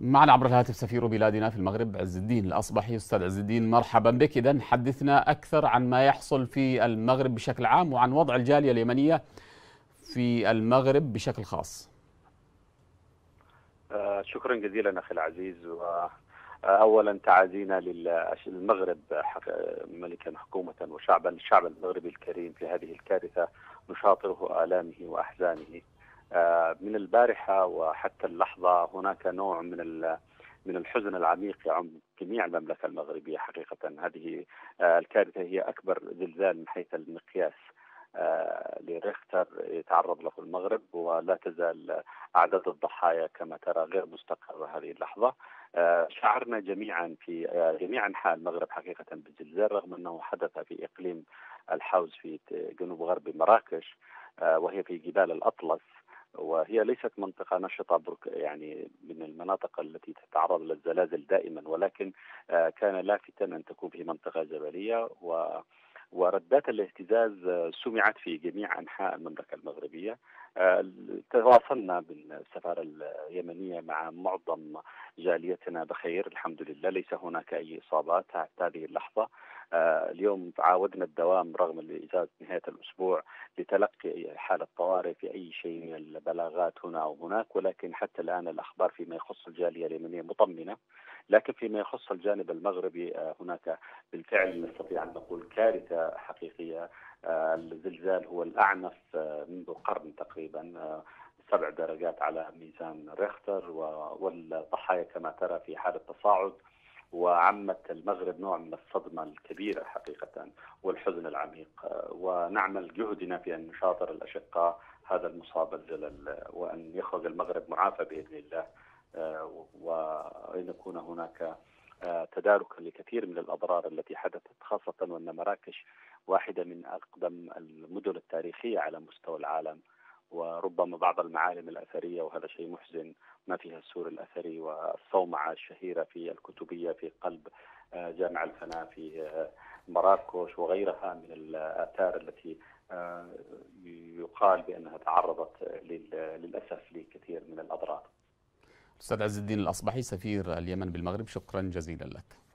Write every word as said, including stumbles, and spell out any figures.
معنا عبر الهاتف سفير بلادنا في المغرب عز الدين الأصبحي. أستاذ عز الدين، مرحبا بك. إذن حدثنا أكثر عن ما يحصل في المغرب بشكل عام وعن وضع الجالية اليمنية في المغرب بشكل خاص. شكرا جزيلا أخي العزيز. أولا تعازينا للمغرب ملكا حكومة وشعبا، الشعب المغربي الكريم في هذه الكارثة نشاطره آلامه وأحزانه. من البارحة وحتى اللحظة هناك نوع من من الحزن العميق يعم جميع المملكة المغربية حقيقة. هذه الكارثة هي أكبر زلزال من حيث المقياس لريختر يتعرض له المغرب، ولا تزال أعداد الضحايا كما ترى غير مستقرة هذه اللحظة. شعرنا جميعا في جميع أنحاء المغرب حقيقة بالزلزال، رغم أنه حدث في إقليم الحوز في جنوب غرب مراكش، وهي في جبال الأطلس، وهي ليست منطقة نشطة يعني من المناطق التي تتعرض للزلازل دائما، ولكن كان لافتا أن تكون في منطقة جبلية، و وردات الاهتزاز سمعت في جميع أنحاء المملكة المغربية. تواصلنا بالسفارة اليمنية مع معظم جاليتنا بخير الحمد لله، ليس هناك أي إصابات حتى هذه اللحظة. اليوم عاودنا الدوام رغم الإجازة نهاية الأسبوع لتلقي حالة طوارئ في أي شيء من البلاغات هنا وهناك، ولكن حتى الآن الأخبار فيما يخص الجالية اليمنية مطمئنة. لكن فيما يخص الجانب المغربي هناك بالفعل نستطيع أن نقول كارثة حقيقية. الزلزال هو الأعنف منذ قرن تقريبا، سبع درجات على ميزان ريختر، والضحايا كما ترى في حالة تصاعد، وعمت المغرب نوع من الصدمة الكبيرة حقيقة والحزن العميق. ونعمل جهدنا في أن نشاطر الأشقاء هذا المصاب الزلل، وأن يخرج المغرب معافى بإذن الله، وأن يكون هناك تدارك لكثير من الأضرار التي حدثت، خاصة وأن مراكش واحدة من أقدم المدن التاريخية على مستوى العالم، وربما بعض المعالم الأثرية، وهذا شيء محزن. ما فيها السور الأثري والصومعة الشهيرة في الكتبية في قلب جامع الفناء في مراكش، وغيرها من الآثار التي يقال بأنها تعرضت للأسف لكثير من الأضرار. أستاذ عز الدين الأصبحي سفير اليمن بالمغرب، شكرا جزيلا لك.